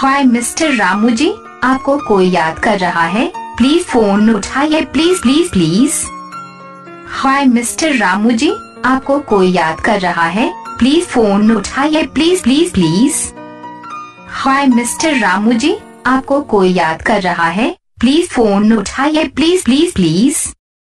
हाय mister Ramu ji, आपको कोई याद कर रहा है, प्लीज फोन उठाइए, please please please. Hi mister Ramu ji, आपको कोई याद कर रहा है, प्लीज फोन उठाइए, please please please. Hi mister Ramu ji, आपको कोई याद कर रहा है, प्लीज फोन उठाइए, प्लीज प्लीज प्लीज।